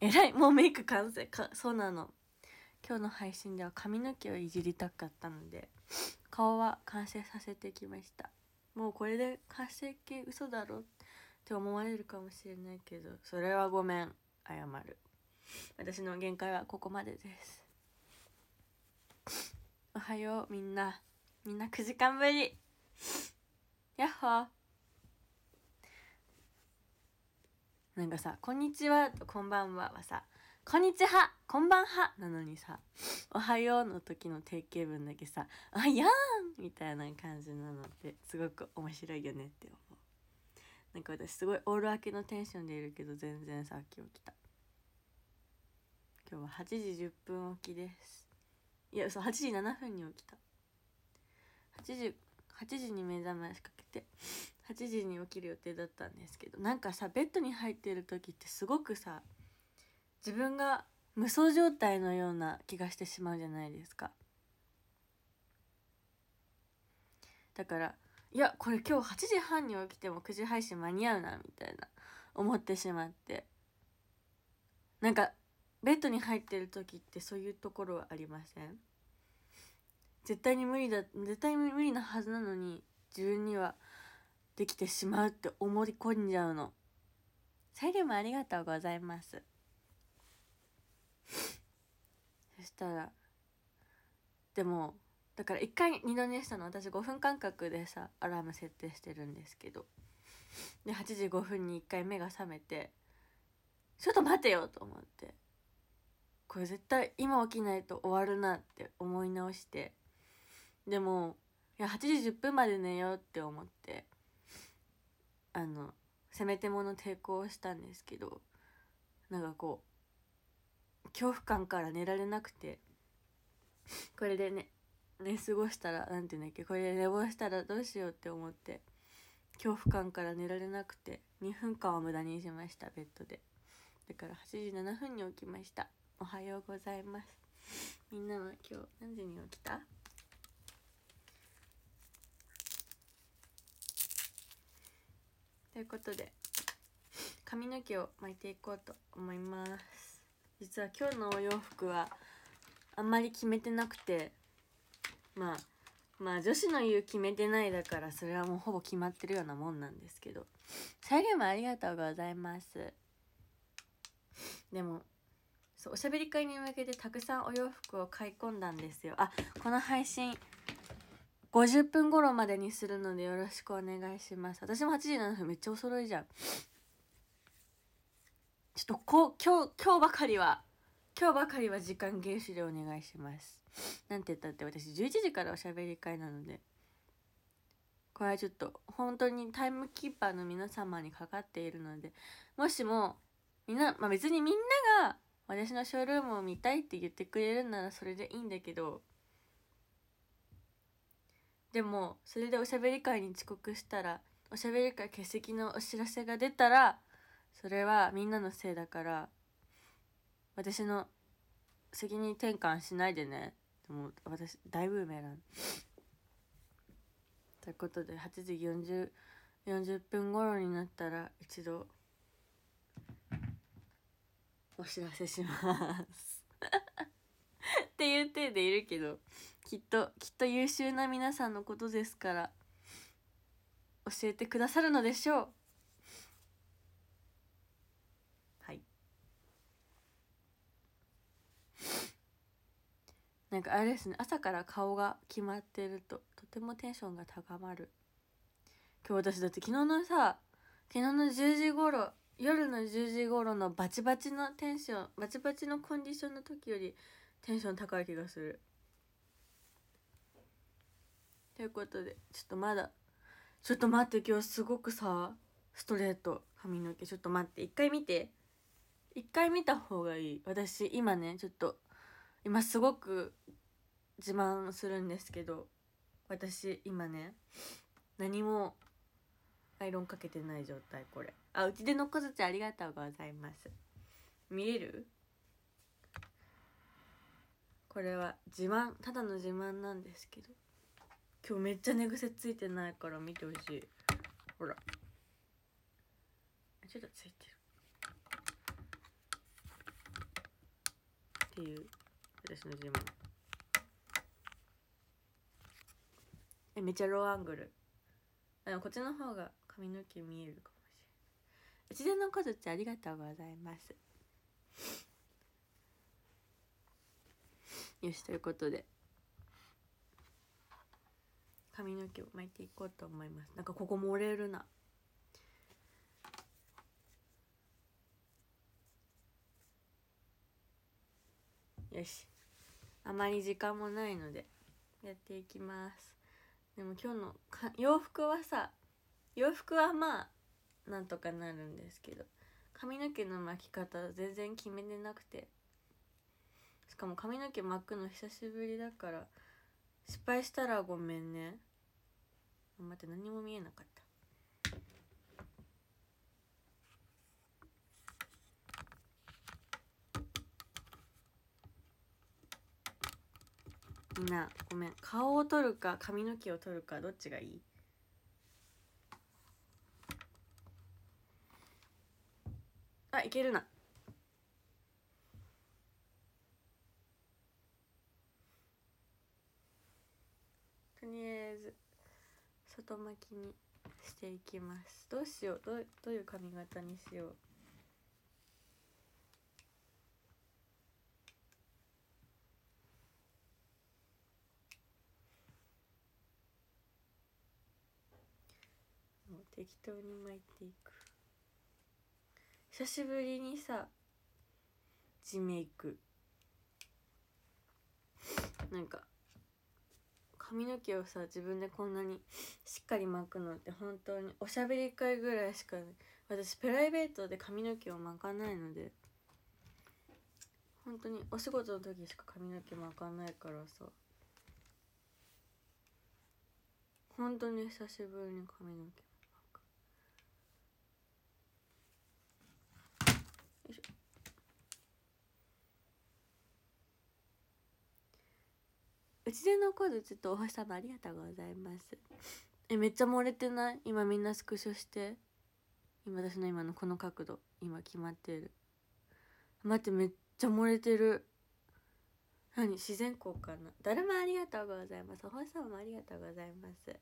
えらい、もうメイク完成か。そうなの、今日の配信では髪の毛をいじりたかったので顔は完成させてきました。もうこれで完成形嘘だろって思われるかもしれないけど、それはごめん、謝る。私の限界はここまでです。おはようみんな、みんな9時間ぶり、やっほー。なんかさ、こんにちはとこんばんははさ、こんにちは、こんばんはなのにさ、おはようの時の定型文だけさ、あやーんみたいな感じなのってすごく面白いよねって思う。なんか私すごいオール明けのテンションでいるけど、全然さっき起きた。今日は8時10分起きです。いや嘘、8時7分に起きた。8時に目覚ましかけて8時に起きる予定だったんですけど、なんかさベッドに入っている時ってすごくさ自分が無双状態のような気がしてしまうじゃないですか。だからいやこれ今日8時半に起きても9時配信間に合うなみたいな思ってしまって、なんかベッドに入ってる時ってそういうところはありません？絶対に無理なはずなのに自分にはできてしまうって思い込んじゃうの。再現もありがとうございます。そしたらでもだから一回二度寝したの。私5分間隔でさアラーム設定してるんですけど、で8時5分に一回目が覚めて、ちょっと待てよと思って、これ絶対今起きないと終わるなって思い直して、でもいや8時10分まで寝ようって思って、せめてもの抵抗をしたんですけど、なんかこう恐怖感から寝られなくて、これでね寝過ごしたらなんていうんだっけ、これで寝坊したらどうしようって思って恐怖感から寝られなくて2分間を無駄にしました、ベッドで。だから8時7分に起きました。おはようございます。みんなは今日何時に起きた？ということで髪の毛を巻いていこうと思います。実は今日のお洋服はあんまり決めてなくて、まあ女子の言う決めてないだからそれはもうほぼ決まってるようなもんなんですけど、再現もありがとうございます。でもそう、おしゃべり会に向けてたくさんお洋服を買い込んだんですよ。あ、この配信50分頃までにするのでよろしくお願いします。私も8時7分めっちゃお揃いじゃん。ちょっと今日ばかりは時間厳守でお願いします。なんて言ったって私11時からおしゃべり会なので、これはちょっと本当にタイムキーパーの皆様にかかっているので、もしもみんな、別にみんなが私のショールームを見たいって言ってくれるならそれでいいんだけど、でもそれでおしゃべり会に遅刻したら、おしゃべり会欠席のお知らせが出たらそれはみんなのせいだから、私の責任転換しないでね。でも私大ブーメランということで8時40分頃になったら一度お知らせしますっていう体でいるけど、きっと優秀な皆さんのことですから教えてくださるのでしょう。はい。なんかあれですね、朝から顔が決まってるととてもテンションが高まる。今日私だって昨日の10時頃、夜の10時頃のバチバチのコンディションの時よりテンション高い気がする。ということでちょっと待って、今日すごくさストレート、髪の毛ちょっと待って、一回見た方がいい。私今ね、ちょっと今すごく自慢するんですけど、私今ね何もアイロンかけてない状態。これうちでのこづちありがとうございます。見れる？これはただの自慢なんですけど、今日めっちゃ寝癖ついてないから見てほしい。ほらちょっとついてる。っていう私の自慢。めっちゃローアングル。でもこっちの方が髪の毛見えるかもしれない。自然の小槌ありがとうございます。よし、ということで髪の毛を巻いていこうと思います。なんかここ漏れるな。よし、あまり時間もないのでやっていきます。でも今日の洋服はさ、洋服はまあなんとかなるんですけど、髪の毛の巻き方全然決めてなくて、しかも髪の毛巻くの久しぶりだから失敗したらごめんね。待って、何も見えなかった。みんなごめん、顔を取るか髪の毛を取るかどっちがいい？あ、いけるな。とりあえず外巻きにしていきます。どうしよう、どういう髪型にしよう。適当に巻いていく。久しぶりにさ、地メイク。なんか髪の毛をさ、自分でこんなにしっかり巻くのって本当におしゃべり会ぐらいしかない。私プライベートで髪の毛を巻かないので、本当にお仕事の時しか髪の毛巻かないからさ、本当に久しぶりに髪の毛。うちでの小槌とお星様ありがとうございます。めっちゃ漏れてない？今みんなスクショして。今私の今のこの角度今決まってる。待って、めっちゃ漏れてる。何、自然光かな。だるまありがとうございます。お星様ありがとうございます。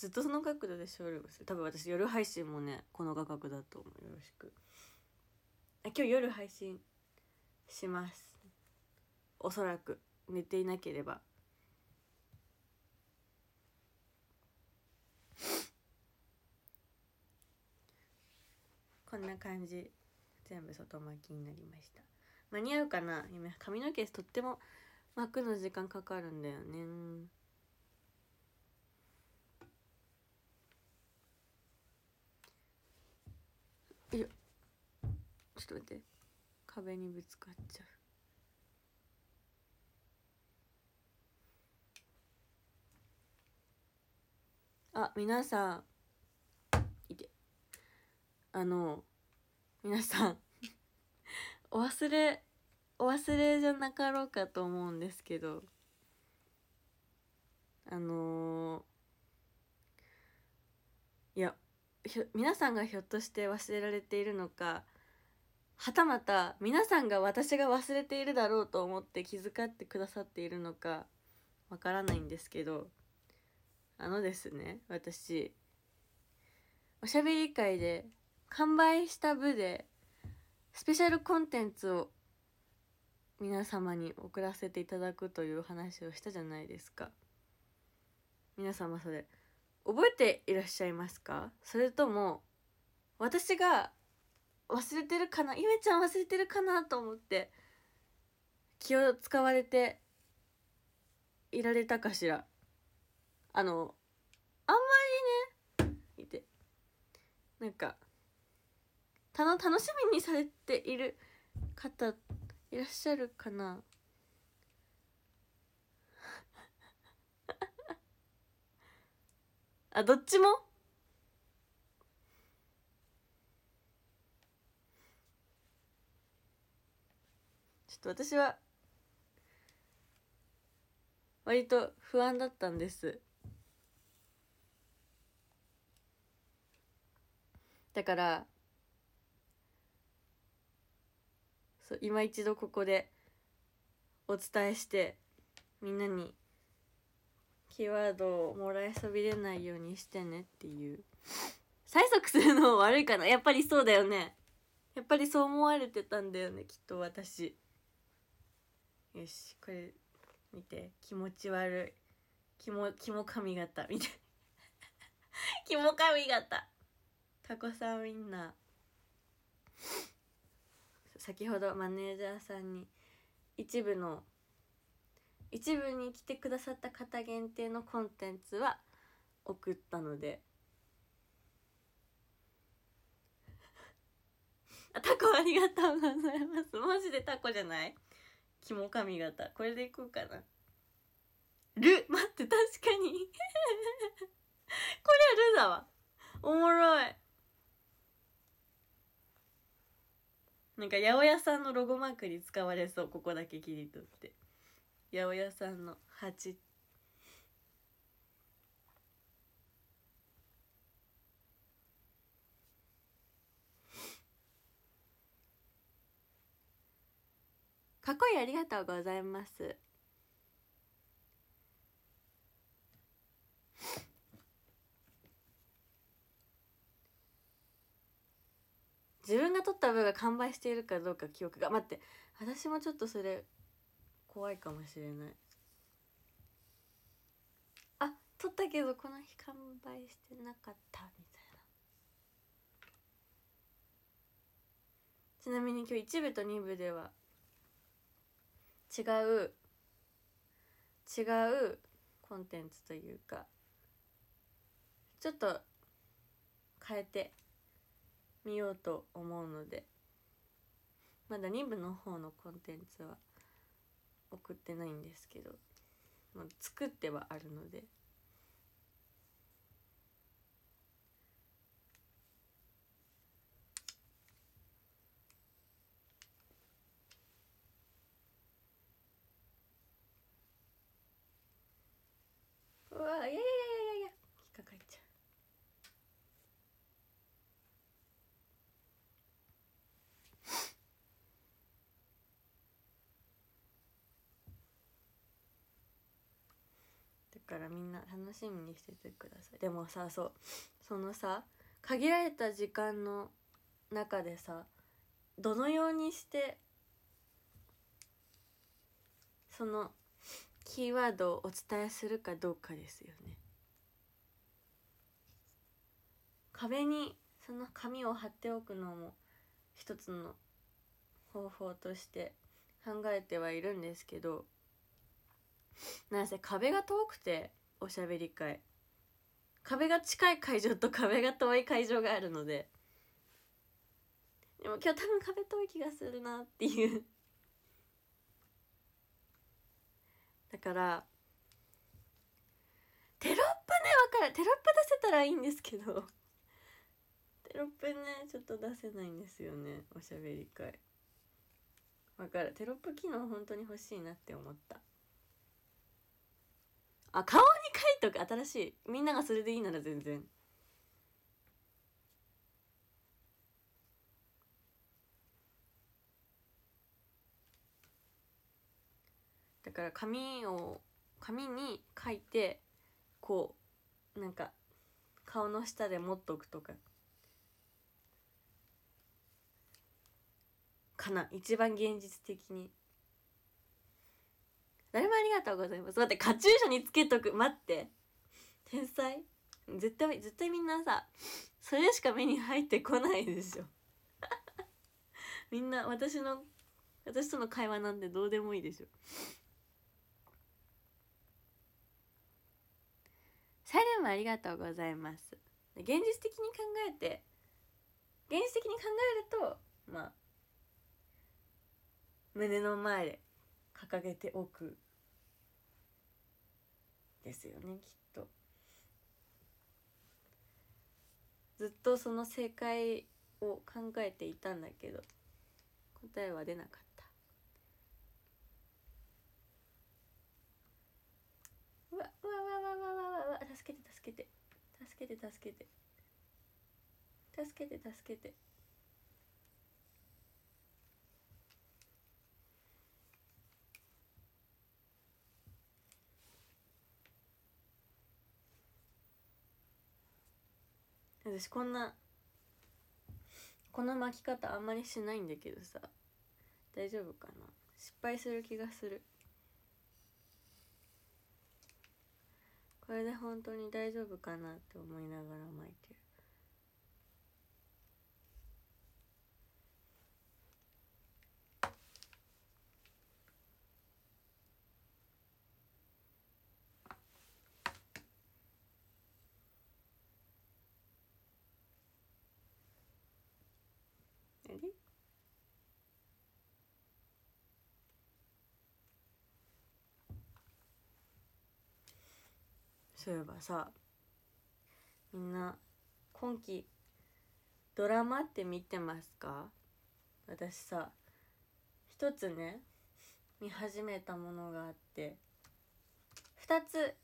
ずっとその角度で省力する。多分私夜配信もね、この画角だと思う。よろしく。今日夜配信します。おそらく寝ていなければ。こんな感じ、全部外巻きになりました。間に合うかな。髪の毛とっても巻くの時間かかるんだよね。ちょっと待って、壁にぶつかっちゃう。あ、皆さん、いて、皆さんお忘れじゃなかろうかと思うんですけど、いや、皆さんがひょっとして忘れられているのか、はたまた皆さんが私が忘れているだろうと思って気遣ってくださっているのかわからないんですけど、ですね、私おしゃべり会で完売した部でスペシャルコンテンツを皆様に送らせていただくという話をしたじゃないですか。皆様それ覚えていらっしゃいますか？それとも私が忘れてるかな、ゆめちゃん忘れてるかなと思って気を使われていられたかしら。あんまりね、なんか楽しみにされている方いらっしゃるかな。あ、どっちもちょっと私は割と不安だったんです。だから今一度ここでお伝えして、みんなにキーワードをもらいそびれないようにしてねっていう。催促するの悪いかな。やっぱりそうだよね。やっぱりそう思われてたんだよね、きっと私。よし、これ見て、気持ち悪い、キモ髪型みたいなキモ髪型タコさんウインナー。先ほどマネージャーさんに一部に来てくださった方限定のコンテンツは送ったのであ、タコありがとうございます。マジでタコじゃない、キモ髪型。これでいこうかな。ル、待って、確かにこれはルだわ。おもろい。なんか八百屋さんのロゴマークに使われそう。ここだけ切り取って八百屋さんの鉢。かっこいい、ありがとうございます。自分が撮った分が完売しているかどうか記憶が。待って、私もちょっとそれ怖いかもしれない。あ、撮ったけどこの日完売してなかったみたいな。ちなみに今日1部と2部では違うコンテンツというか、ちょっと変えて見ようと思うので、まだ2部の方のコンテンツは送ってないんですけど、まあ、作ってはあるので。うわ、いやいやいやいやいや、引っかかっちゃう。からみんな楽しみにしててください。でもさ、そのさ、限られた時間の中でさ、どのようにしてそのキーワードをお伝えするかどうかですよね。壁にその紙を貼っておくのも一つの方法として考えてはいるんですけど、なんせ壁が遠くて、おしゃべり会、壁が近い会場と壁が遠い会場があるので、でも今日多分壁遠い気がするなっていうだからテロップね、分かる、テロップ出せたらいいんですけどテロップね、ちょっと出せないんですよね、おしゃべり会。分かる、テロップ機能本当に欲しいなって思った。あ、顔に書いとく、新しい。みんながそれでいいなら全然。だから紙に書いて、こうなんか顔の下で持っとくとかかな、一番現実的に。誰もありがとうございます。待って、カチューシャにつけとく。待って。天才。絶対みんなさ、それしか目に入ってこないでしょ。みんな私との会話なんてどうでもいいでしょ。サイレンもありがとうございます。現実的に考えると、まあ、胸の前で掲げておくですよね、きっと。ずっとその正解を考えていたんだけど、答えは出なかった。うわうわうわうわうわうわ、助けて助けて助けて助けて助けて助けて、私この巻き方あんまりしないんだけどさ、大丈夫かな？失敗する気がする。これで本当に大丈夫かなって思いながら巻いてる。そういえばさ、みんな今期ドラマって見てますか？私さ、一つね見始めたものがあって、2つ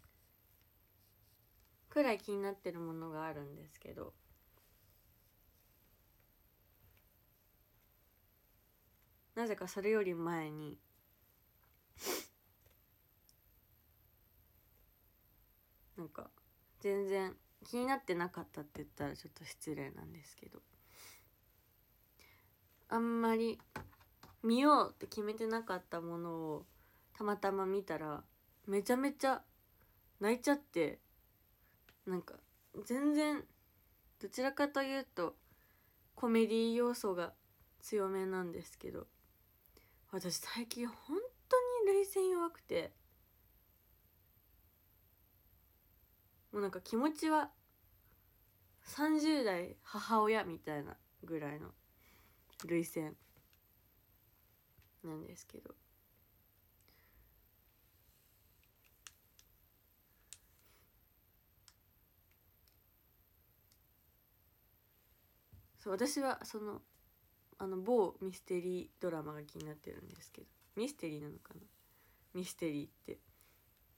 くらい気になってるものがあるんですけど、なぜかそれより前になんか全然気になってなかったって言ったらちょっと失礼なんですけど、あんまり見ようって決めてなかったものをたまたま見たらめちゃめちゃ泣いちゃって、なんか全然どちらかというとコメディ要素が強めなんですけど、私最近本当に涙腺弱くて、もうなんか気持ちは30代母親みたいなぐらいの涙腺なんですけど、そう、私はその某ミステリードラマが気になってるんですけど、ミステリーなのかな、ミステリーって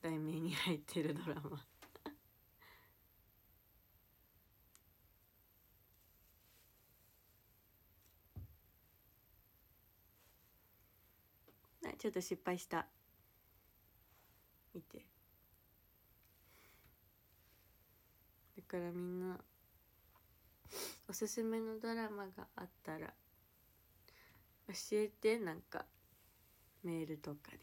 題名に入ってるドラマちょっと失敗した。見て、だからみんなおすすめのドラマがあったら教えて、なんかメールとかで。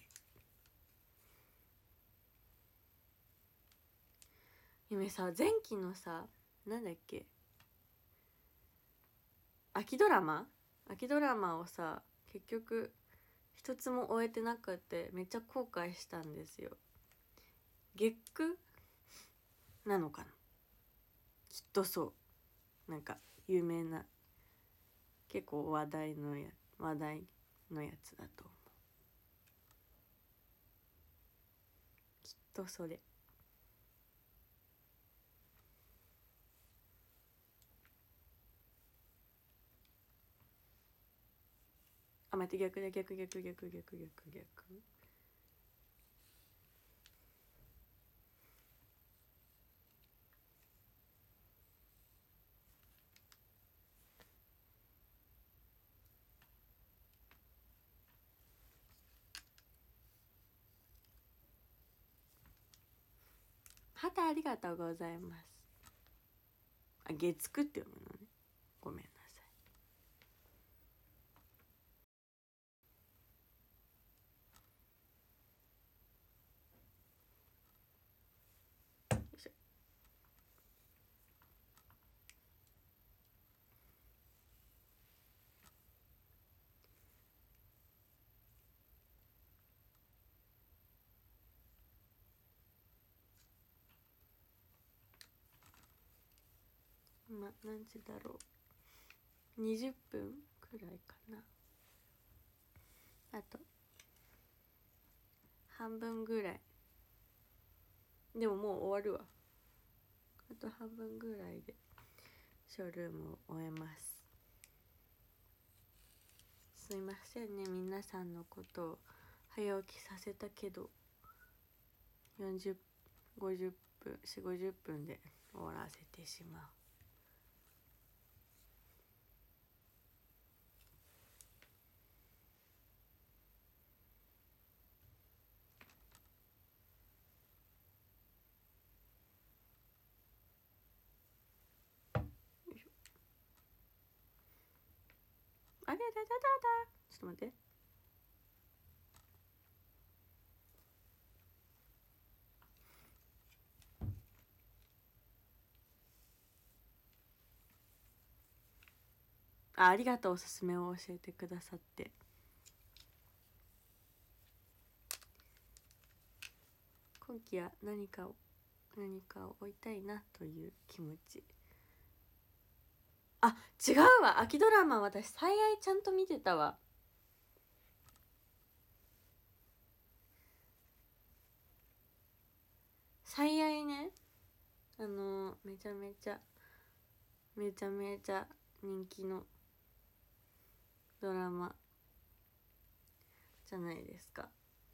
夢さ、前期のさ、なんだっけ、秋ドラマをさ、結局一つも終えてなくてめっちゃ後悔したんですよ。月9なのかな、きっと。そうなんか有名な、結構話題のやつだと思う、きっと。それ待って、逆だ、逆。旗ありがとうございます。あ、月9って読むのね、ごめんなさい。今何時だろう、20分くらいかな、あと半分ぐらい。でももう終わるわ。あと半分ぐらいでショールームを終えます。すいませんね、皆さんのことを早起きさせたけど40、50分、4、50分で終わらせてしまう。あれだだだだ、ちょっと待って。ありがとう、おすすめを教えてくださって。今期は何かを置いたいなという気持ち。あ、違うわ。秋ドラマ私最愛ちゃんと見てたわ。最愛ね、めちゃめちゃ人気のドラマじゃないですか。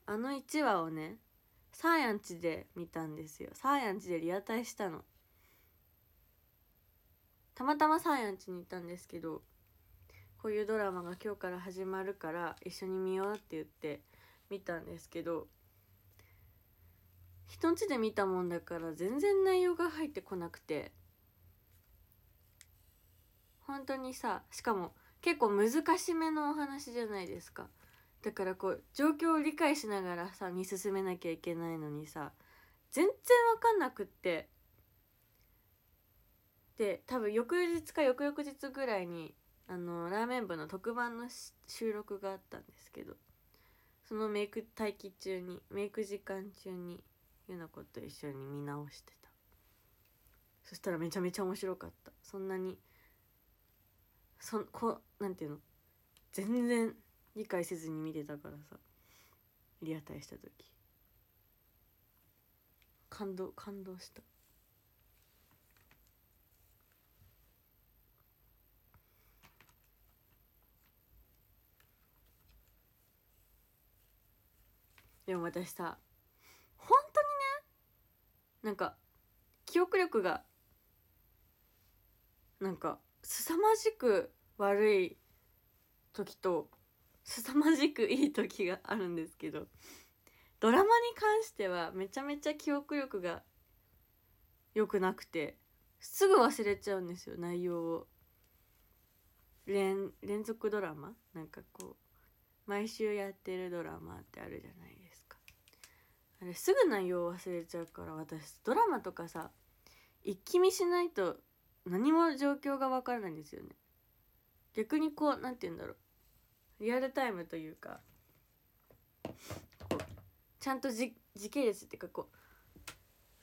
あの1話をね、サーヤンチで見たんですよ。サーヤンチでリアタイしたの。たまたまサーヤンチに行ったんですけど、こういうドラマが今日から始まるから一緒に見ようって言って見たんですけど、人んちで見たもんだから全然内容が入ってこなくて、本当にさ、しかも結構難しめのお話じゃないですか。だからこう状況を理解しながらさ見進めなきゃいけないのにさ、全然わかんなくって、で多分翌日か翌々日ぐらいにラーメン部の特番の収録があったんですけど、そのメイク時間中にゆな子と一緒に見直してた。そしたらめちゃめちゃ面白かった。そんなになんていうの、全然理解せずに見てたからさ、リアタイした時感動した。でも私さ、本当にね、なんか記憶力がなんか凄まじく悪い時と凄まじくいい時があるんですけど、ドラマに関してはめちゃめちゃ記憶力が良くなくて、すぐ忘れちゃうんですよ内容を。連続ドラマ、なんかこう毎週やってるドラマってあるじゃないですか。あれすぐ内容を忘れちゃうから、私ドラマとかさ一気見しないと何も状況が分からないんですよね。逆にこう、なんて言うんだろう、リアルタイムというか、こうちゃんと時系列っていうか、こ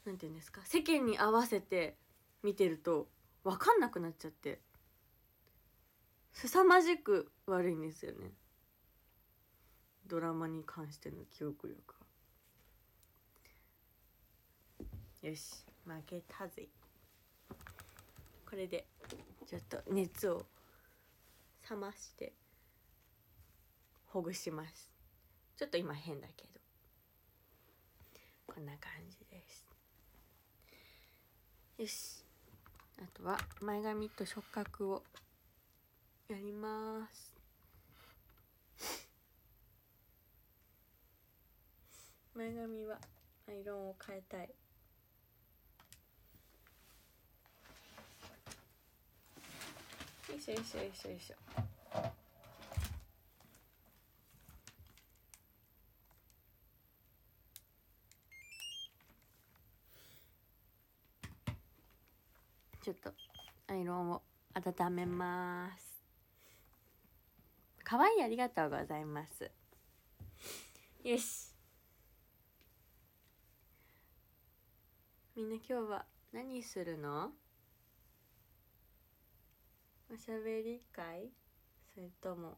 うなんて言うんですか、世間に合わせて見てると分かんなくなっちゃって、凄まじく悪いんですよね、ドラマに関しての記憶力が。よし、負けたぜ。これでちょっと熱を冷ましてほぐします。ちょっと今変だけどこんな感じです。よし、あとは前髪と触覚をやります。前髪はアイロンを変えたい。よいしょよいしょよいしょよいしょ。ちょっとアイロンを温めます。かわいい、ありがとうございます。よし、みんな今日は何するの？おしゃべり会？それとも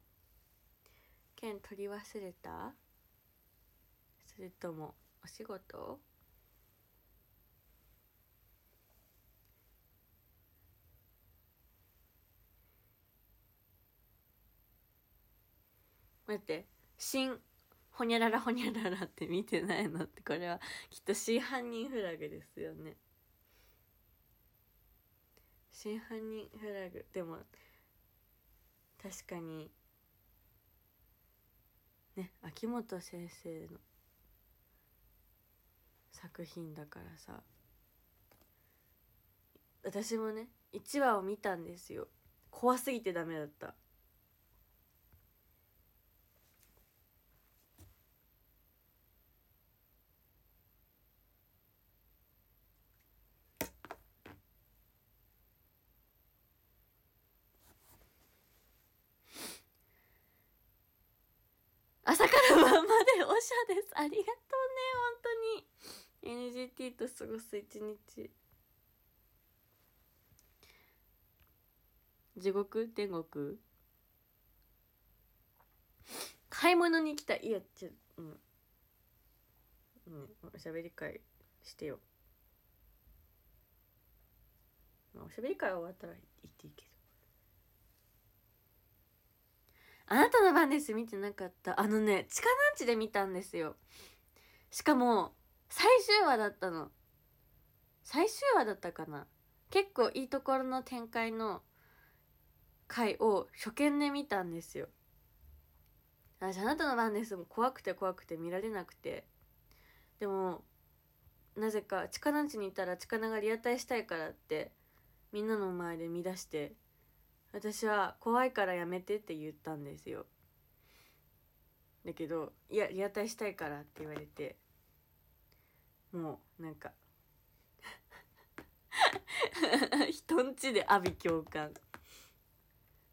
剣取り忘れた？それともお仕事？待って、新ほにゃららほにゃららって見てないのって、これはきっと真犯人フラグですよね。真犯人フラグ、でも確かにね、秋元先生の作品だからさ、私もね1話を見たんですよ。怖すぎてダメだった。朝から晩までおしゃです。ありがとうね、本当に NGT と過ごす一日。地獄天国、買い物に来た。いや、ちょ、おしゃべり会してよ。まあ、おしゃべり会終わったら行っていいけど。あなたの番です。見てなかった。あのね、地下団地で見たんですよ。しかも、最終話だったの。最終話だったかな。結構いいところの展開の回を初見で見たんですよ。私、あなたの番です。もう怖くて怖くて見られなくて。でも、なぜか地下団地にいたら地下ながリアタイしたいからって、みんなの前で見出して、私は怖いからやめてって言ったんですよ。だけど、いや、リアタイしたいからって言われて、もうなんか人んちで阿鼻叫喚。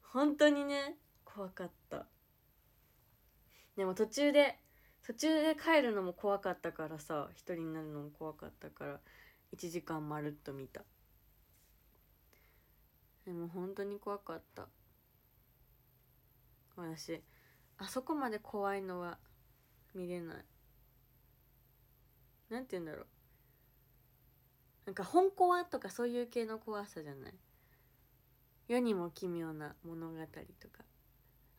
本当にね、怖かった。でも途中で帰るのも怖かったからさ、一人になるのも怖かったから1時間まるっと見た。でも本当に怖かった。私、あそこまで怖いのは見れない。なんて言うんだろう、なんか本怖とかそういう系の怖さじゃない。世にも奇妙な物語とか、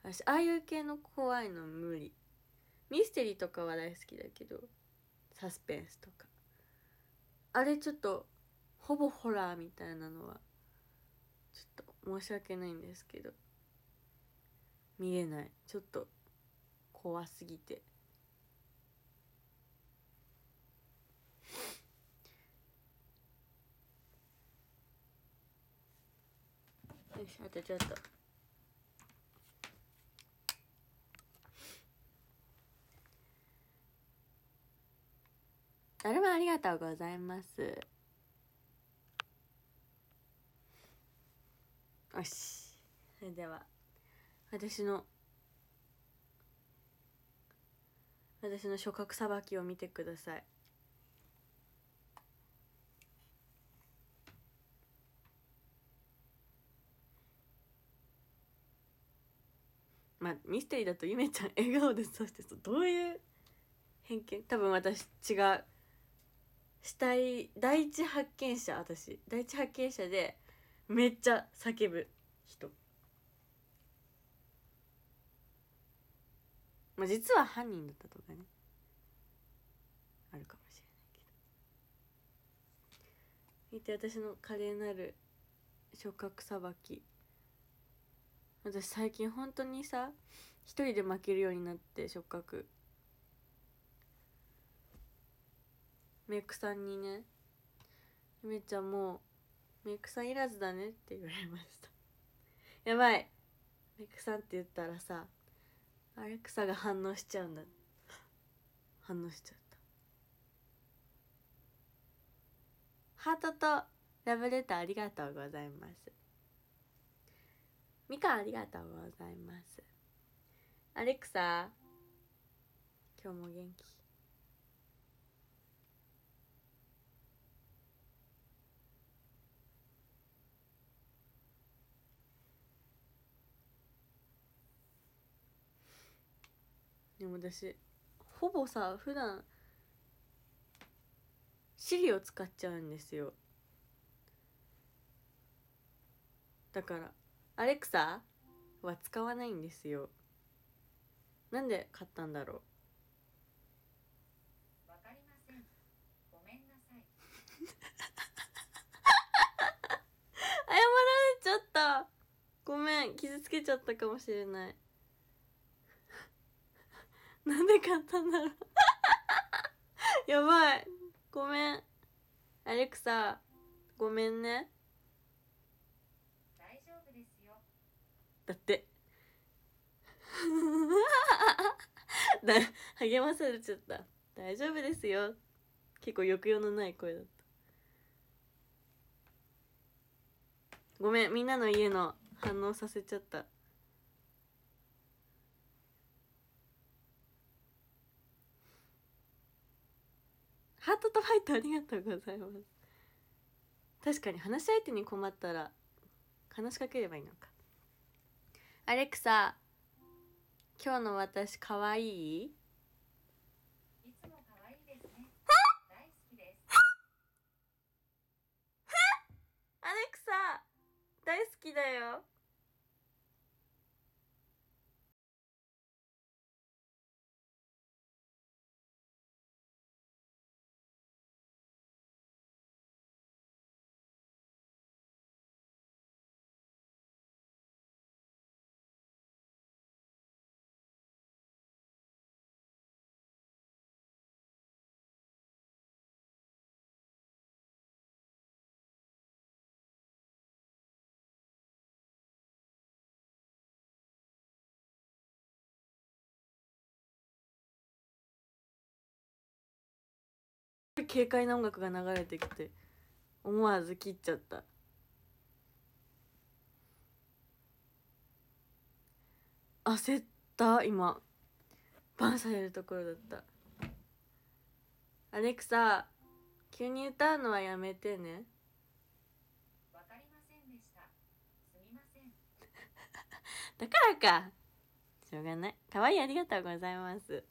私ああいう系の怖いの無理。ミステリーとかは大好きだけど、サスペンスとかあれちょっとほぼホラーみたいなのはちょっと申し訳ないんですけど見れない。ちょっと怖すぎて。よし、あとちょっと。だるまありがとうございます。よし、それでは私の触覚さばきを見てください。まあミステリーだとゆめちゃん笑顔で刺して、どういう偏見。多分私違う、第一発見者。私第一発見者でめっちゃ叫ぶ人、まあ、実は犯人だったとかね、あるかもしれないけど。見て、私の華麗なる触覚さばき。私最近本当にさ、一人で負けるようになって、触覚メイクさんにね、ゆめちゃんもうメイクさんいらずだねって言われましたやばい、メイクさんって言ったらさ、アレクサが反応しちゃうんだ反応しちゃった。ハートとラブレターありがとうございます。みかんありがとうございます。アレクサ今日も元気。でも私ほぼさ、普段Siriを使っちゃうんですよ。だからアレクサは使わないんですよ。なんで買ったんだろう。わかりません。ごめんなさい。謝られちゃった。ごめん、傷つけちゃったかもしれない。なんで買ったんだろう。やばい。ごめん。アレクサ、ごめんね。大丈夫ですよ。だって。励まされちゃった。大丈夫ですよ。結構抑揚のない声だった。ごめん、みんなの家の反応させちゃった。ハートとファイトありがとうございます。確かに話し相手に困ったら話しかければいいのか。アレクサ、今日の私かわいい？いつもかわいいですね。大好きです。アレクサ、大好きだよ。軽快な音楽が流れてきて思わず切っちゃった。焦った。今バンされるところだった。アレクサ、急に歌うのはやめてね。わかりませんでした。すみません。だからか、しょうがない。かわいい、ありがとうございます。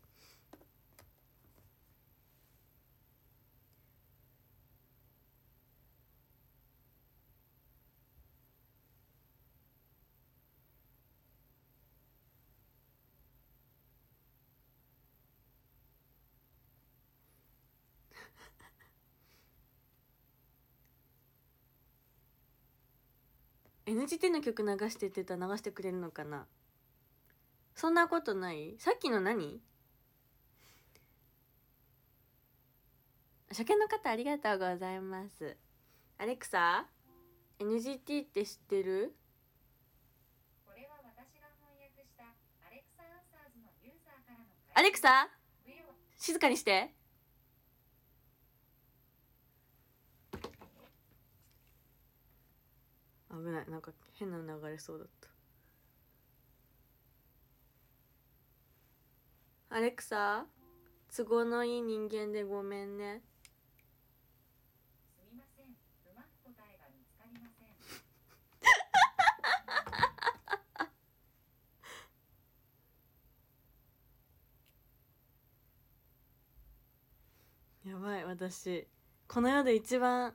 NGT の曲流してって言ったら流してくれるのかな。そんなことない。さっきの何？初見の方ありがとうございます。アレクサ、 NGT って知ってる？これは私が翻訳したアレクサアンサーズのユーザーからの回答。アレクサ、静かにして。危ない、なんか変な流れそうだった。アレクサ、都合のいい人間でごめんね。すみません、うまく答えが見つかりません。やばい、私この世で一番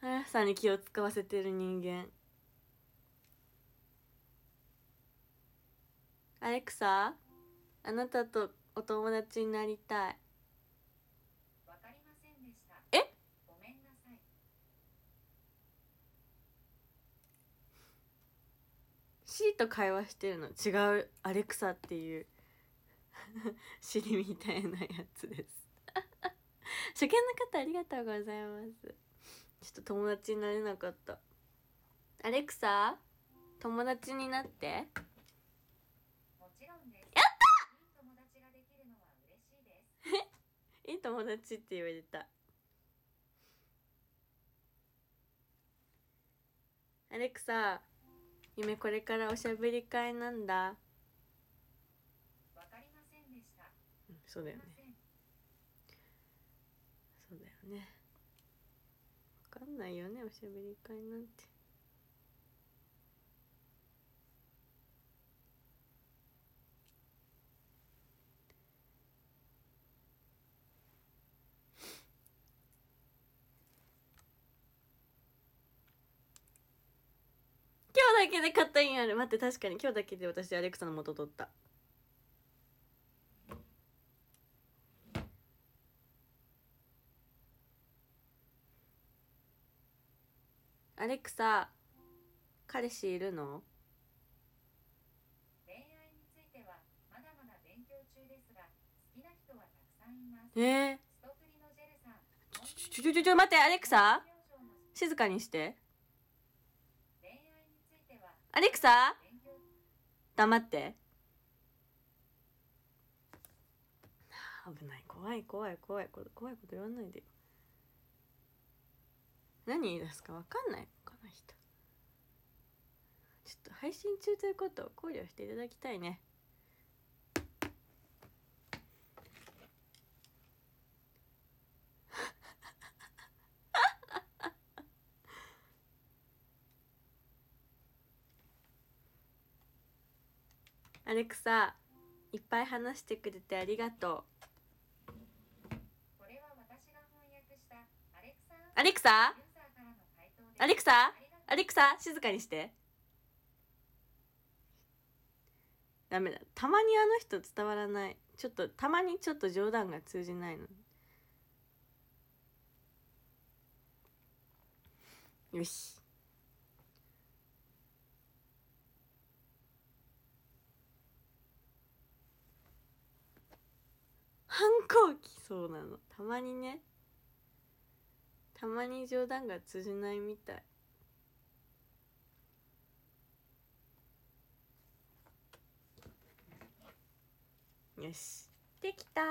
アレクサに気を使わせてる人間。アレクサ、あなたとお友達になりたい。わかりませんでした。え？ごめんなさい。C と会話してるの。違う、アレクサっていうシリみたいなやつです。初見の方ありがとうございます。ちょっと友達になれなかった。アレクサ、友達になって。もちろんです。やった！いい友達ができるのは嬉しいです。いい友達って言われた。アレクサ、夢これからおしゃべり会なんだ。わかりませんでした。そうだよね。そうだよね。わかんないよね、おしゃべり会なんて。今日だけで勝ったんやる。待って、確かに今日だけで私アレクサの元取った。アレクサ、彼氏いるの？恋愛についてはまだまだ勉強中ですが、好きな人はたくさんいます。ストプリのジェルさん。ちょ待って、アレクサ、静かにして。恋愛についてはアレクサ、黙って。危ない、怖いこと言わないでよ。何言い出すか分かんない、この人。ちょっと配信中ということを考慮していただきたいね。アレクサ、いっぱい話してくれてありがとう。これは私が翻訳したアレクサ、静かにして。ダメだ。たまにあの人伝わらない。たまに冗談が通じないの。よし。反抗期、そうなの。たまにね。たまに冗談が通じないみたい。よし、できた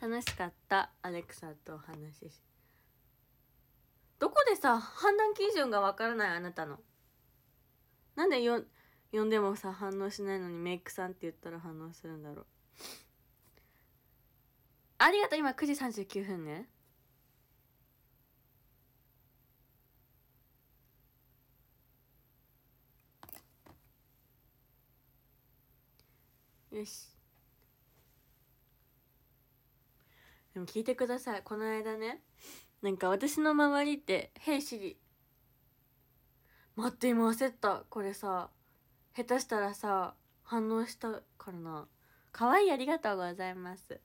ー。楽しかった、アレクサとお話し。どこでさ、判断基準がわからない、あなたの。なんで呼んでもさ反応しないのに、メイクさんって言ったら反応するんだろう。ありがとう。今9時39分ね。よし。でも聞いてください。この間ね、なんか私の周りって、ヘイシリ。待って、今焦った。これさ、下手したらさ、反応したからな。かわいい、ありがとうございます。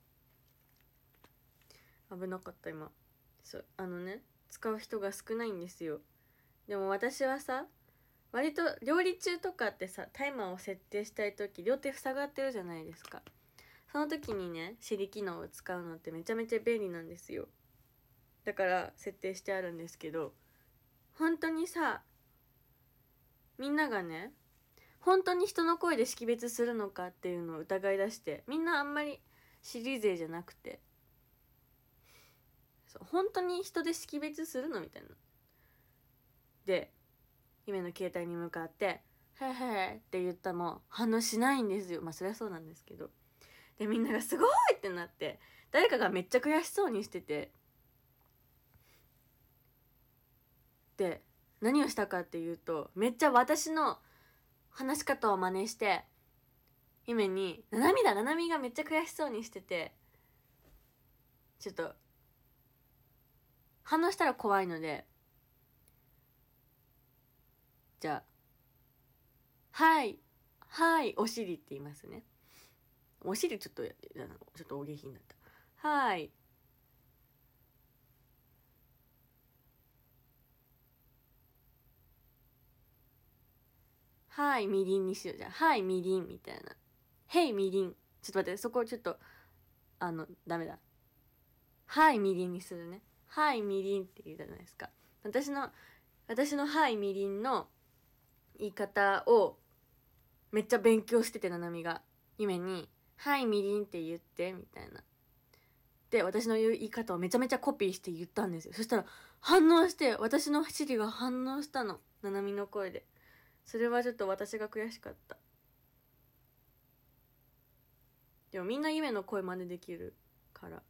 危なかった、今。そう、使う人が少ないんですよ。でも私はさ、割と料理中とかってさ、タイマーを設定したいとき両手塞がってるじゃないですか。その時にね、シリ機能を使うのってめちゃめちゃ便利なんですよ。だから設定してあるんですけど、本当にさ、みんながね、本当に人の声で識別するのかっていうのを疑い出して、みんなあんまりシリ勢じゃなくて、そう、本当に人で識別するのみたいな。で、姫の携帯に向かって「へへ」って言ったも反応しないんですよ。まあそりゃそうなんですけど。で、みんなが「すごい!」ってなって、誰かがめっちゃ悔しそうにしてて、で何をしたかっていうと、めっちゃ私の話し方を真似して姫に「ななみがめっちゃ悔しそうにしてて、ちょっと反応したら怖いので。じゃあ、はい、お尻って言いますね。お尻ちょっとお下品だった。はい。はい、みりんにしよう。じゃあ、はい、みりんみたいな。へい、みりん。ちょっと待って、そこちょっと、ダメだ。はい、みりんにするね。はい、みりんって言うじゃないですか。私のはい、みりんの、言い方をめっちゃ勉強してて、ななみが夢に「はいみりん」って言ってみたいな。で、私の言い方をめちゃめちゃコピーして言ったんですよ。そしたら反応して、私のシリが反応したの、ななみの声で。それはちょっと私が悔しかった。でもみんな夢の声真似できるから、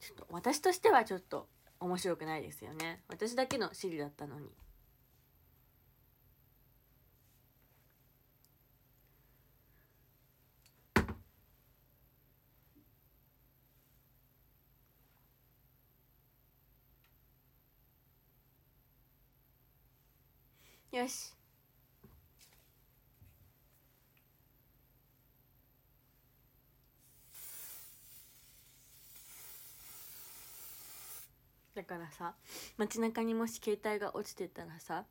ちょっと私としてはちょっと面白くないですよね。私だけのシリだったのに。よし。だからさ、街中にもし携帯が落ちてたらさ、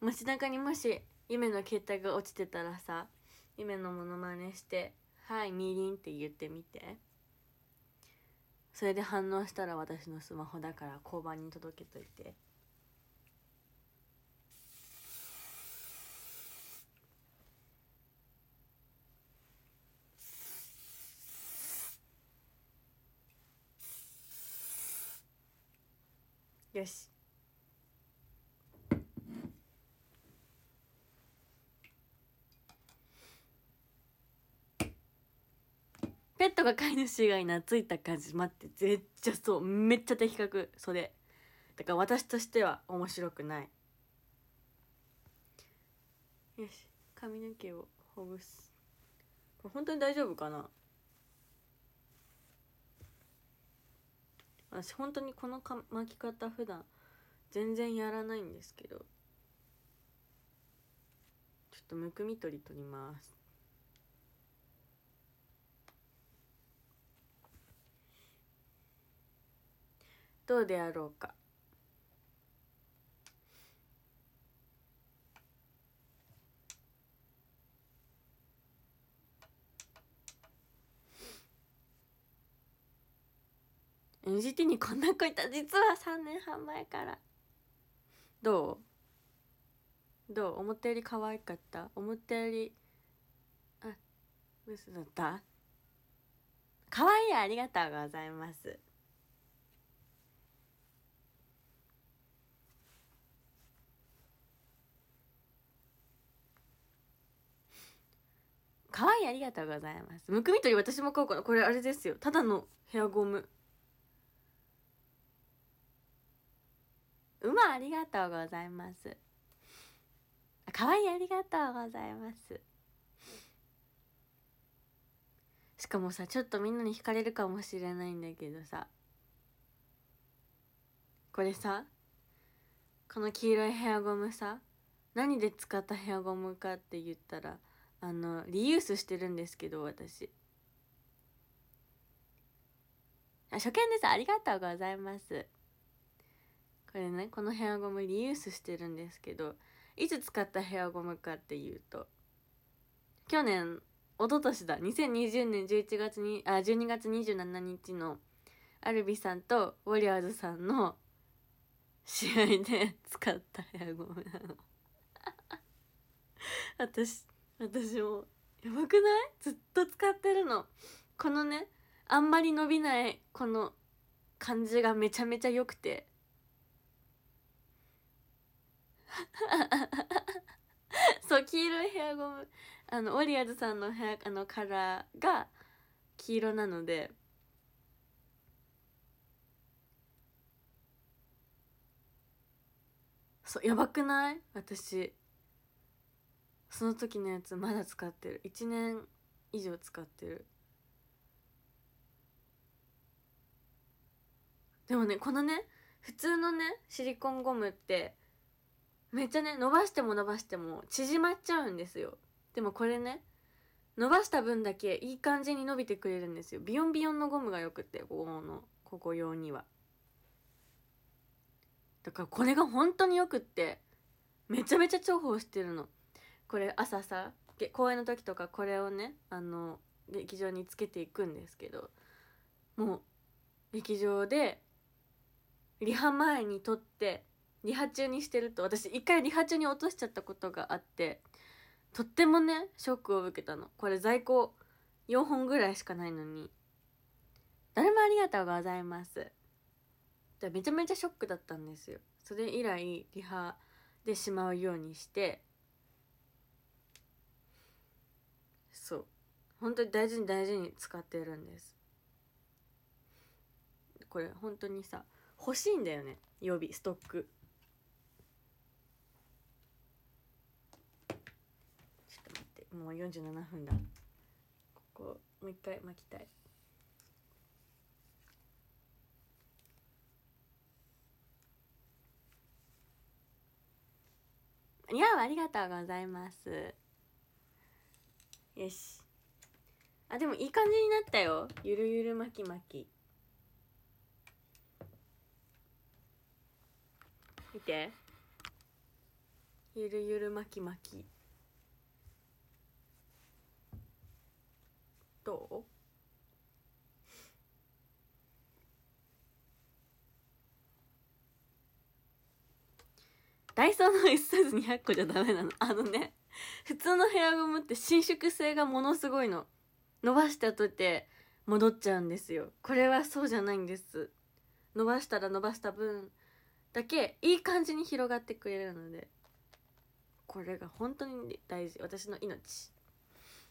街中にもし夢の携帯が落ちてたらさ、夢のモノマネしてはいみりんって言ってみて。それで反応したら私のスマホだから交番に届けといて。よし。ペットが飼い主以外に懐いた感じ、待って、絶対そう、めっちゃ的確、それだから私としては面白くない。よし、髪の毛をほぐす。これ本当に大丈夫かな。私本当にこの巻き方普段全然やらないんですけど、ちょっとむくみ取り取ります。どうであろうか。NGT にこんな子いた、実は3年半前から。どう思ったより可愛かった、思ったよりあ、嘘だった、可愛い、ありがとうございます。可愛い、ありがとうございます。むくみ取り私も買おうかな。これあれですよ、ただのヘアゴム。ありがとうございます。可愛い、ありがとうございます。しかもさ、ちょっとみんなに惹かれるかもしれないんだけどさ、これさ、この黄色いヘアゴムさ、何で使ったヘアゴムかって言ったら、リユースしてるんですけど、私初見でさ、ありがとうございます。これね、このヘアゴムリユースしてるんですけど、いつ使ったヘアゴムかっていうと、去年、一昨年だ、2020年11月にあ12月27日のアルビさんとウォリアーズさんの試合で使ったヘアゴムなの。私もやばくない？ずっと使ってるの。このね、あんまり伸びないこの感じがめちゃめちゃ良くて。そう、黄色いヘアゴム、オリアーズさんのヘアカラーが黄色なので、そう、やばくない？私その時のやつまだ使ってる。1年以上使ってる。でもね、このね、普通のねシリコンゴムってめっちゃね、伸ばしても伸ばしても縮まっちゃうんですよ。でもこれね、伸ばした分だけいい感じに伸びてくれるんですよ。ビヨンビヨンのゴムがよくて、ここ用には。だからこれが本当によくって、めちゃめちゃ重宝してるの。これ朝さ、公演の時とかこれをね、劇場につけていくんですけど、もう劇場でリハ前に撮って、リハ中にしてると、私一回リハ中に落としちゃったことがあって、とってもねショックを受けたの。これ在庫4本ぐらいしかないのに、誰もありがとうございますでめちゃめちゃショックだったんですよ。それ以来リハでしまうようにして、そう、本当に大事に大事に使ってるんです。これ本当にさ、欲しいんだよね、予備ストック。もう47分だ。ここもう一回巻きたい。いや、ありがとうございます。よし。あ、でもいい感じになったよ。ゆるゆる巻き巻き。見て、ゆるゆる巻き巻き、どう？ダイソーの1サイズ200個じゃダメなの。あのね、普通のヘアゴムって伸縮性がものすごいの。伸ばしたとて戻っちゃうんですよ。これはそうじゃないんです。伸ばしたら伸ばした分だけいい感じに広がってくれるので、これが本当に大事、私の命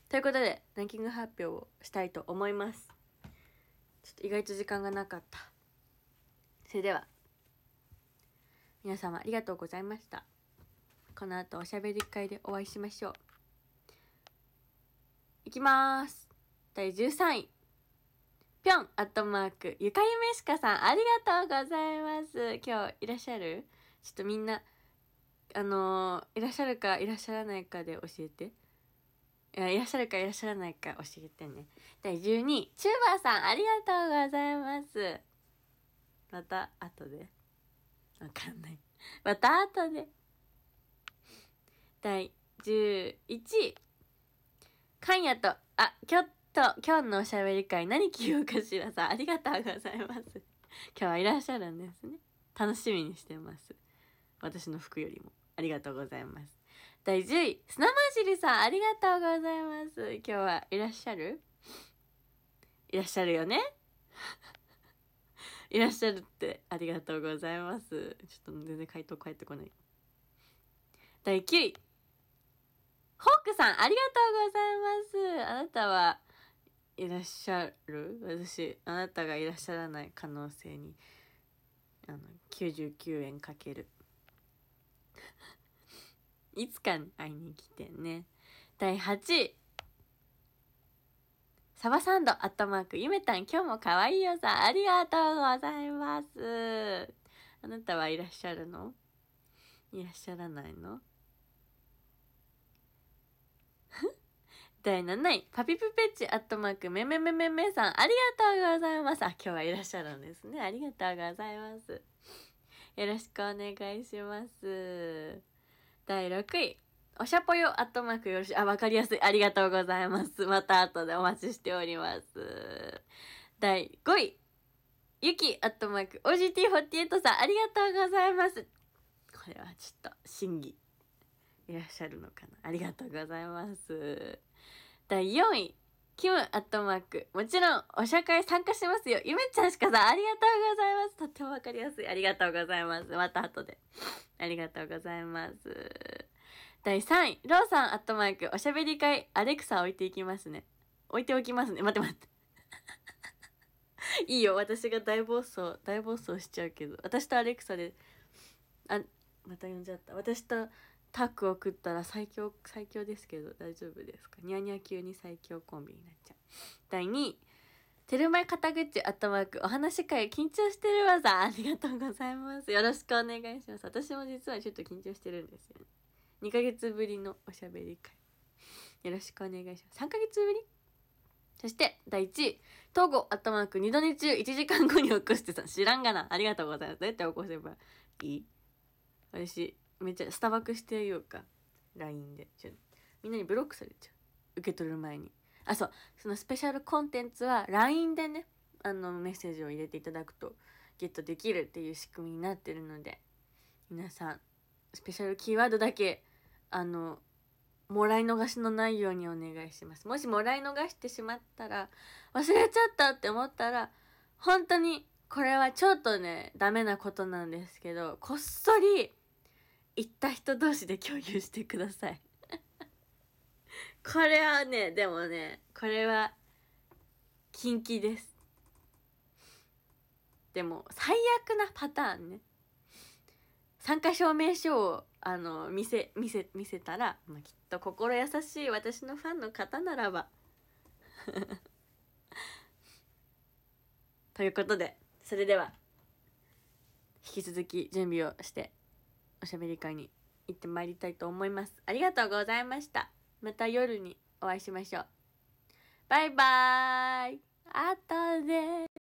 ということで、ランキング発表をしたいと思います。ちょっと意外と時間がなかった。それでは皆様ありがとうございました。この後おしゃべり会でお会いしましょう。いきまーす。第13位。ぴょん@ゆかゆめしかさん、ありがとうございます。今日いらっしゃる？ちょっとみんな、いらっしゃるかいらっしゃらないかで教えて。いらっしゃるかいらっしゃらないか教えてね。第12位。チューバーさん、ありがとうございます。また後で。わかんない。また後で。第11位、かんやと今日のおしゃべり会何着ようかしらさん、ありがとうございます。今日はいらっしゃるんですね。楽しみにしてます。私の服よりも。ありがとうございます。第10位、砂まじりさん、ありがとうございます。今日はいらっしゃる？いらっしゃるよね。いらっしゃるってありがとうございます。ちょっと全然回答返ってこない。第9位、ホークさん、ありがとうございます。あなたはいらっしゃる？私、あなたがいらっしゃらない可能性に99円かける。いつか会いに来てね。第8位、サバサンド@ゆめたん、今日もかわいいよさん、ありがとうございます。あなたはいらっしゃるの？いらっしゃらないの？第7位、パピプペチ@めめめめめさん、ありがとうございます。あ、今日はいらっしゃるんですね。ありがとうございます。よろしくお願いします。第6位、おしゃぽよ@よろしい。あ、わかりやすい。ありがとうございます。また後でお待ちしております。第5位、ゆき@OGT48 さん、ありがとうございます。これはちょっと審議。いらっしゃるのかな。ありがとうございます。第4位、キム@もちろんお社会参加しますよ。ゆめちゃんしかさん、ありがとうございます。とってもわかりやすい。ありがとうございます。また後で。ありがとうございます。第3位、ローさん@おしゃべり会アレクサ置いていきますね。置いておきますね。待って。いいよ、私が大暴走しちゃうけど。私とアレクサで、また呼んじゃった。私とタッグを食ったら最強ですけど、大丈夫ですか？ニャニャ級に最強コンビになっちゃう。第2位、テルマ肩口@お話会緊張してるわさん、ありがとうございます。よろしくお願いします。私も実はちょっと緊張してるんですよね。2ヶ月ぶりのおしゃべり会、よろしくお願いします。3ヶ月ぶり。そして第1位、東郷@二度寝中1時間後に起こしてさん、知らんがな。ありがとうございます。どうやって起こせばいい？私めっちゃスタバクしてようか LINE で。みんなにブロックされちゃう、受け取る前に。あ、そう、そのスペシャルコンテンツは LINE でね、メッセージを入れていただくとゲットできるっていう仕組みになってるので、皆さんスペシャルキーワードだけもらい逃しのないようにお願いします。もしもらい逃してしまったら、忘れちゃったって思ったら、本当にこれはちょっとね、ダメなことなんですけど、こっそり行った人同士で共有してください。これはね、でもね、これは禁忌です。でも最悪なパターンね、参加証明書を見せたら、まあ、きっと心優しい私のファンの方ならばということで、それでは引き続き準備をしておしゃべり会に行ってまいりたいと思います。ありがとうございました。また夜にお会いしましょう。バイバーイ。あとで。